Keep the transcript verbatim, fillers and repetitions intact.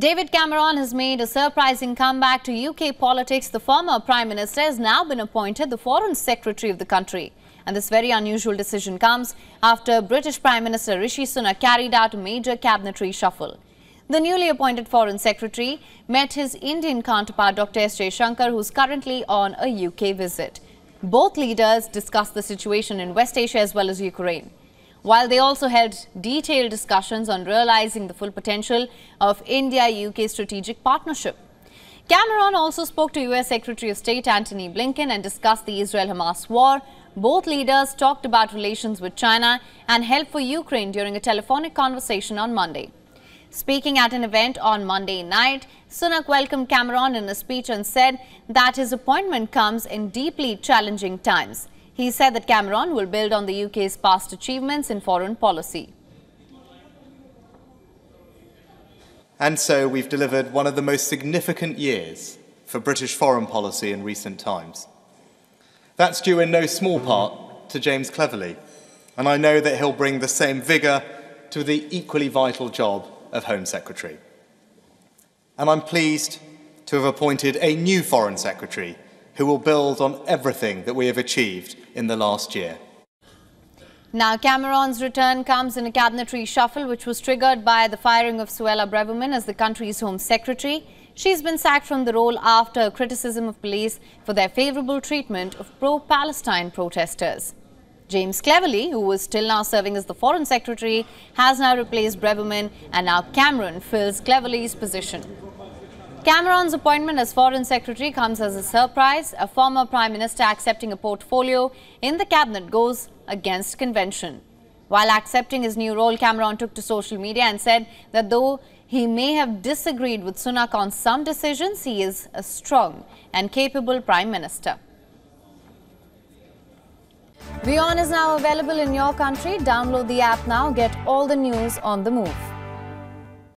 David Cameron has made a surprising comeback to U K politics. The former Prime Minister has now been appointed the Foreign Secretary of the country. And this very unusual decision comes after British Prime Minister Rishi Sunak carried out a major cabinet reshuffle. The newly appointed Foreign Secretary met his Indian counterpart Doctor S J Shankar, who is currently on a U K visit. Both leaders discussed the situation in West Asia as well as Ukraine, while they also held detailed discussions on realizing the full potential of India-U K strategic partnership. Cameron also spoke to U S Secretary of State Antony Blinken and discussed the Israel-Hamas war. Both leaders talked about relations with China and help for Ukraine during a telephonic conversation on Monday. Speaking at an event on Monday night, Sunak welcomed Cameron in a speech and said that his appointment comes in deeply challenging times. He said that Cameron will build on the U K's past achievements in foreign policy. And so we've delivered one of the most significant years for British foreign policy in recent times. That's due in no small part to James Cleverly, and I know that he'll bring the same vigour to the equally vital job of Home Secretary. And I'm pleased to have appointed a new Foreign Secretary who will build on everything that we have achieved in the last year. Now, Cameron's return comes in a cabinet reshuffle which was triggered by the firing of Suella Braverman as the country's Home Secretary. She's been sacked from the role after criticism of police for their favourable treatment of pro-Palestine protesters. James Cleverly, who was till now serving as the Foreign Secretary, has now replaced Braverman, and now Cameron fills Cleverly's position. Cameron's appointment as Foreign Secretary comes as a surprise. A former Prime Minister accepting a portfolio in the cabinet goes against convention. While accepting his new role, Cameron took to social media and said that though he may have disagreed with Sunak on some decisions, he is a strong and capable Prime Minister. WION is now available in your country. Download the app now. Get all the news on the move.